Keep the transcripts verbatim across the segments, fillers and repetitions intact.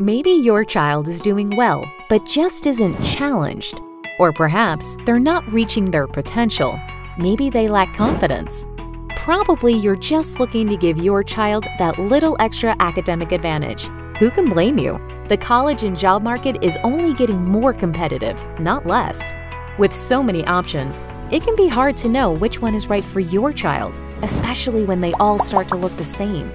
Maybe your child is doing well, but just isn't challenged. Or perhaps they're not reaching their potential. Maybe they lack confidence. Probably you're just looking to give your child that little extra academic advantage. Who can blame you? The college and job market is only getting more competitive, not less. With so many options, it can be hard to know which one is right for your child, especially when they all start to look the same.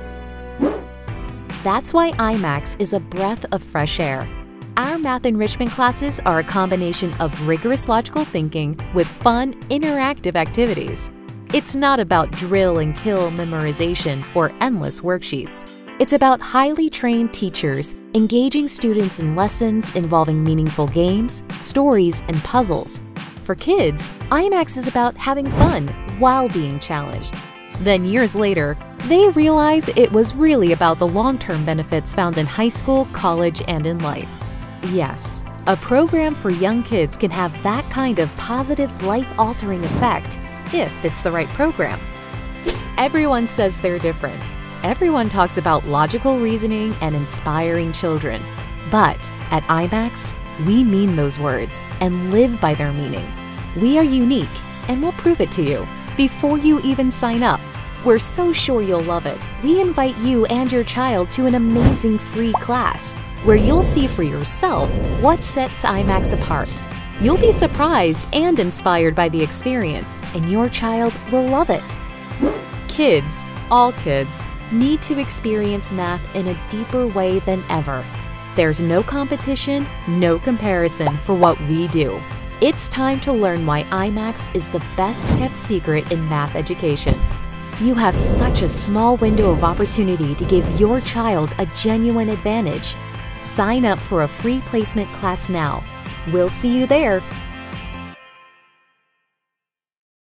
That's why eIMACS is a breath of fresh air. Our math enrichment classes are a combination of rigorous logical thinking with fun, interactive activities. It's not about drill and kill memorization or endless worksheets. It's about highly trained teachers engaging students in lessons involving meaningful games, stories, and puzzles. For kids, eIMACS is about having fun while being challenged. Then years later, they realize it was really about the long-term benefits found in high school, college, and in life. Yes, a program for young kids can have that kind of positive, life-altering effect if it's the right program. Everyone says they're different. Everyone talks about logical reasoning and inspiring children. But at eIMACS, we mean those words and live by their meaning. We are unique, and we'll prove it to you before you even sign up. We're so sure you'll love it. We invite you and your child to an amazing free class where you'll see for yourself what sets eIMACS apart. You'll be surprised and inspired by the experience, and your child will love it. Kids, all kids, need to experience math in a deeper way than ever. There's no competition, no comparison for what we do. It's time to learn why eIMACS is the best-kept secret in math education. You have such a small window of opportunity to give your child a genuine advantage. Sign up for a free placement class now. We'll see you there.